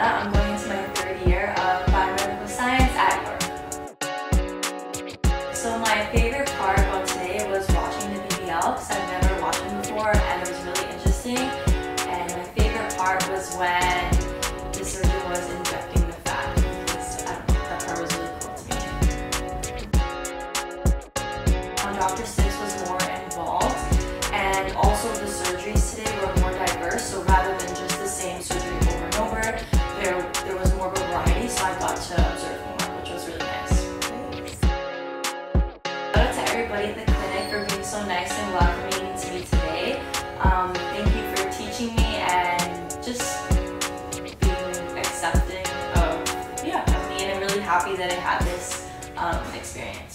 Milena. I'm going into my third year of biomedical science at York. So my favorite part of today was watching the BBL because I've never watched them before and it was really interesting. And my favorite part was when the surgeon was injecting the fat. I don't know, that part was really cool to me. Dr. Six was more involved, and also the surgeries today were more diverse, so rather than just the same surgery over and over, there was more of a variety, so I got to observe more, which was really nice. Shout out to everybody at the clinic for being so nice and welcoming to me today. Thank you for teaching me and just being accepting of me, and I'm really happy that I had this experience.